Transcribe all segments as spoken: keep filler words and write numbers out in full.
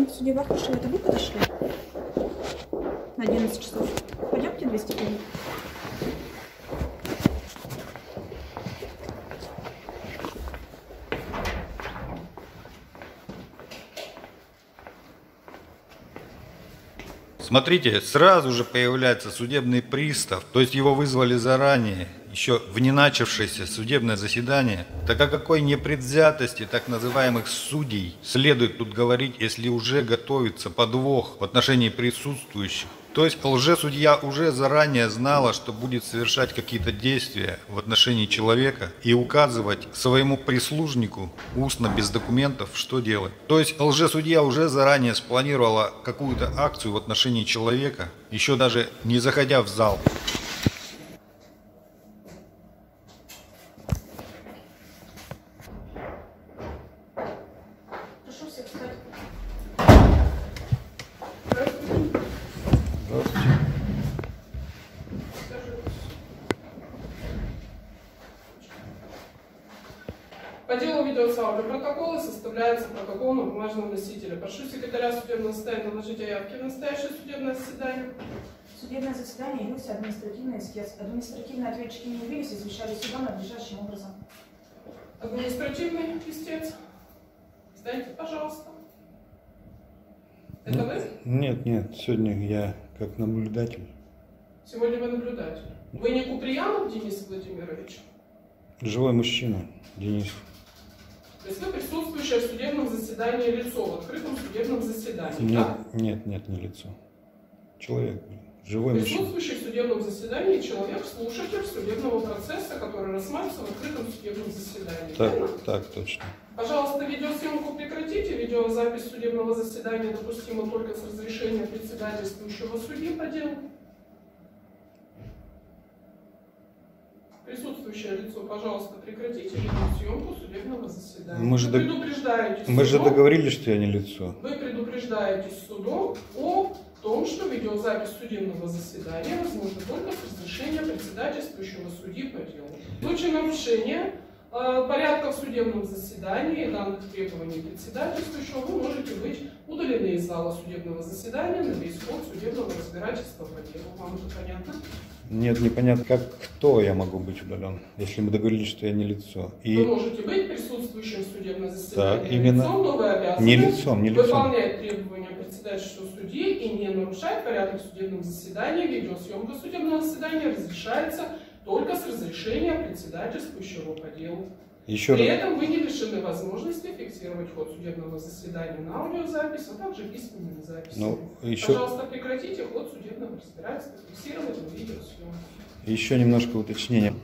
звонит судья Вахрушева, это вы подошли? На одиннадцать часов. Пойдемте двести пять. Смотрите, сразу же появляется судебный пристав, то есть его вызвали заранее, еще в не начавшееся судебное заседание. Так о какой непредвзятости так называемых судей следует тут говорить, если уже готовится подвох в отношении присутствующих? То есть лжесудья уже заранее знала, что будет совершать какие-то действия в отношении человека и указывать своему прислужнику устно, без документов, что делать. То есть лжесудья уже заранее спланировала какую-то акцию в отношении человека, еще даже не заходя в зал. По делу видеосаубы протоколы составляется протокол на бумажном носителе. Прошу секретаря судебного заседания наложить явки в настоящее судебное заседание. Судебное заседание явился административный эскиз. Административные ответчики не явились и извещали суда надлежащим образом. Административный истец. Сдайте, пожалуйста. Это вы? Нет, нет. Сегодня я как наблюдатель. Сегодня вы наблюдатель. Вы не Куприянов Денис Владимирович? Живой мужчина, Денис. То есть вы присутствующее в судебном заседании лицо, в открытом судебном заседании, нет, да? Нет, нет, не лицо. Человек, живой мужчина. Присутствующий в судебном заседании человек, слушатель судебного процесса, который рассматривается в открытом судебном заседании. Так, верно? Так, точно. Пожалуйста, видеосъемку прекратите. Видеозапись судебного заседания допустима только с разрешения председательствующего судьи по делу. Присутствующее лицо, пожалуйста, прекратите съемку судебного заседания. Мы же, вы предупреждаете мы судом, же договорились, что я не лицо. Вы предупреждаете судом о том, что видеозапись судебного заседания возможно только с разрешения председательствующего судьи по делу. В случае нарушения э, порядка в судебном заседании и данных требований председательствующего вы можете быть удалены из зала судебного заседания на весь ход судебного разбирательства по делу. Вам это понятно? Нет, непонятно, как, кто я могу быть удален, если мы договорились, что я не лицо. И... Вы можете быть присутствующим в судебном заседании, так, именно... лицом, но вы обязаны не лицом, не выполнять лицом. Требования председательства судьи и не нарушать порядок судебного заседания. Видеосъемка судебного заседания разрешается только с разрешения председательствующего по делу. Еще При раз... этом вы не лишены возможности фиксировать ход судебного заседания на аудиозапись, а также письменные записи. Ну, еще... Пожалуйста, прекратите ход судебного разбирательства, фиксировать на видеосъемку. Еще немножко уточнения.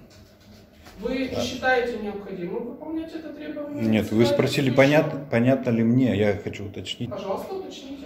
Вы да. считаете необходимым выполнять это требование? Нет, вы спросили, понятно, понятно ли мне, я хочу уточнить. Пожалуйста, уточните.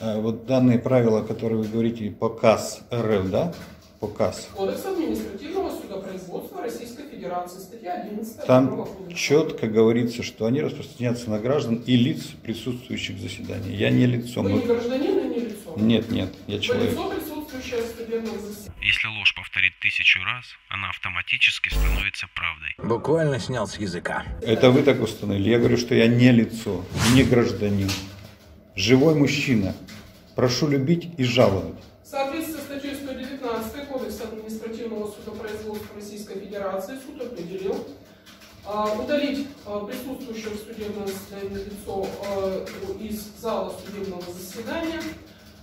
А, вот данные правила, которые вы говорите, показ РФ, да? Показ. Кодекс административного судопроизводства Российской Федерации, статья одиннадцать. Там четко говорится, что они распространяются на граждан и лиц, присутствующих в заседании. Я не лицом. Вы не гражданин и не лицом? Нет, нет, я человек. Лицо, присутствующее в судебном заседании. Если ложь повторит тысячу раз, она автоматически становится правдой. Буквально снял с языка. Это вы так установили. Я говорю, что я не лицо, не гражданин. Живой мужчина. Прошу любить и жаловать. В соответствии с статьей сто девятнадцать Кодекса административного судопроизводства Российской Федерации суд определил а, удалить а, присутствующего в судебном заседании лицо а, из зала судебного заседания,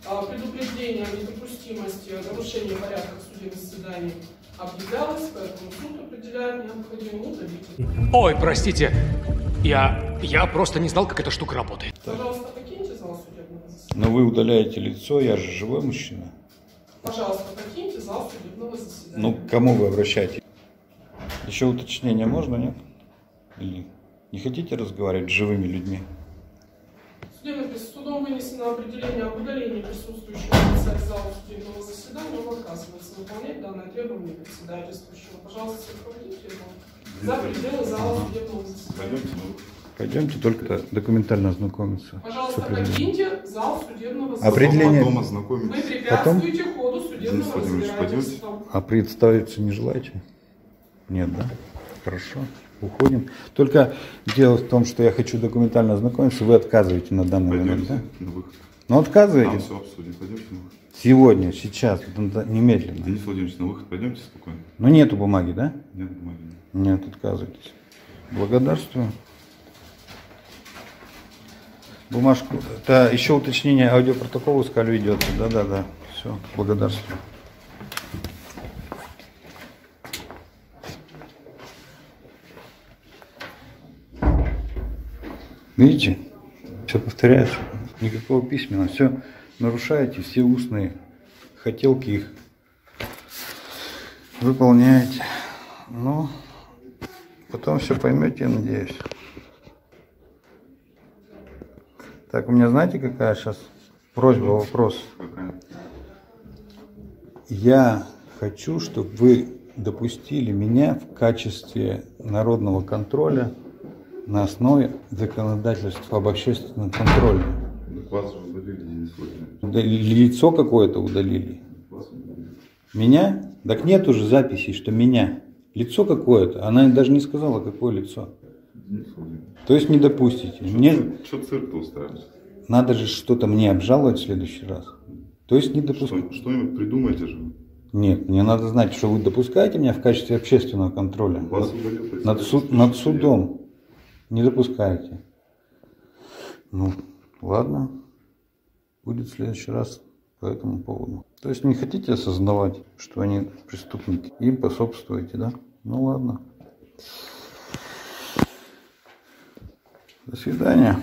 а, предупреждение о недопустимости нарушения порядка судебных заседаний объявлялось, поэтому суд определяет необходимую удалить. Ой, простите, я, я просто не знал, как эта штука работает. Пожалуйста, покиньте зал судебного заседания. Но вы удаляете лицо, я же живой мужчина. Пожалуйста, покиньте зал судебного заседания. Ну, к кому вы обращаетесь? Еще уточнение можно, нет? Или не хотите разговаривать с живыми людьми? Судом вынесено определение об удалении присутствующего лица из зала судебного заседания. Он отказывается выполнять данное требование председательствующего. Пожалуйста, сопроводите его за пределы зала судебного заседания. Пойдемте только документально ознакомиться. Пожалуйста, покиньте зал судебного заседания. Определение... Вы препятствуете Потом... ходу судебного разбирательства. А представиться не желаете? Нет, да? Хорошо. уходим. Только дело в том, что я хочу документально ознакомиться, вы отказываете на данный момент, да? На выход. Ну отказываете? Нам все обсудим. Пойдемте на выход. Сегодня, сейчас, немедленно. Денис Владимирович, на выход пойдемте спокойно. Ну нету бумаги, да? Нет бумаги. Нет, отказывайтесь. Благодарствую. Бумажку. Да, еще уточнение аудиопротокола с Калю идет. Да, да, да. Все, благодарствую. Видите? Все повторяется. Никакого письмена. Все нарушаете, все устные хотелки их выполняете. Ну, потом все поймете, я надеюсь. Так, у меня знаете, какая сейчас просьба, вопрос? Я хочу, чтобы вы допустили меня в качестве народного контроля на основе законодательства об общественном контроле. Вас удалили, Денис Владимирович. Лицо какое-то удалили. Меня? Так нет уже записей, что меня. Лицо какое-то. Она даже не сказала, какое лицо. То есть не допустите. Мне... Что цирк-то устраивает? Надо же что-то мне обжаловать в следующий раз. То есть не допускайте. Что-нибудь придумайте же. Нет, мне надо знать, что вы допускаете меня в качестве общественного контроля. Вас над, над, суд, над судом. Не допускаете. Ну, ладно. Будет в следующий раз по этому поводу. То есть не хотите осознавать, что они преступники. Им пособствуете, да? Ну ладно. До свидания.